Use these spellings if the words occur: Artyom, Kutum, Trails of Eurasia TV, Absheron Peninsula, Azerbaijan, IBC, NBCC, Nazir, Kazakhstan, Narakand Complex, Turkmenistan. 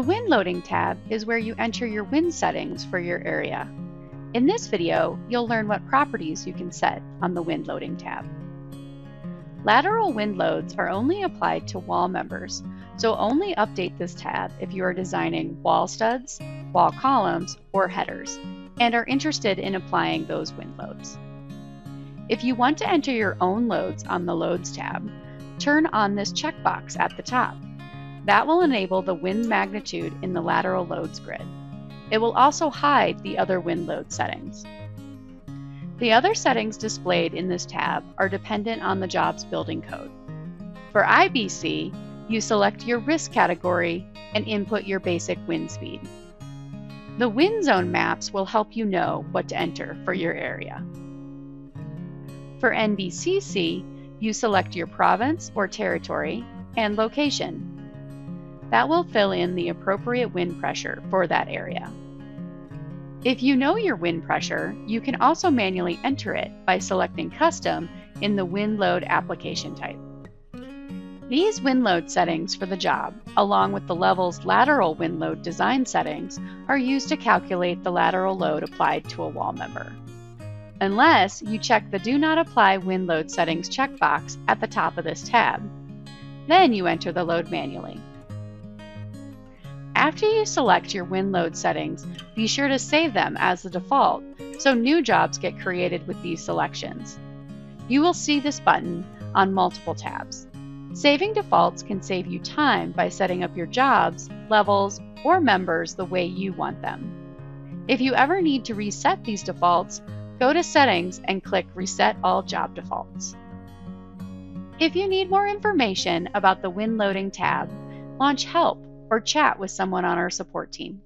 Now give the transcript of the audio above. The wind loading tab is where you enter your wind settings for your area. In this video, you'll learn what properties you can set on the wind loading tab. Lateral wind loads are only applied to wall members, so only update this tab if you are designing wall studs, wall columns, or headers, and are interested in applying those wind loads. If you want to enter your own loads on the Loads tab, turn on this checkbox at the top. That will enable the wind magnitude in the lateral loads grid. It will also hide the other wind load settings. The other settings displayed in this tab are dependent on the job's building code. For IBC, you select your risk category and input your basic wind speed. The wind zone maps will help you know what to enter for your area. For NBCC, you select your province or territory and location. That will fill in the appropriate wind pressure for that area. If you know your wind pressure, you can also manually enter it by selecting Custom in the wind load application type. These wind load settings for the job, along with the level's lateral wind load design settings, are used to calculate the lateral load applied to a wall member, unless you check the Do Not Apply Wind Load Settings checkbox at the top of this tab. Then you enter the load manually. After you select your wind load settings, be sure to save them as the default so new jobs get created with these selections. You will see this button on multiple tabs. Saving defaults can save you time by setting up your jobs, levels, or members the way you want them. If you ever need to reset these defaults, go to Settings and click Reset All Job Defaults. If you need more information about the Wind Loading tab, launch Help or chat with someone on our support team.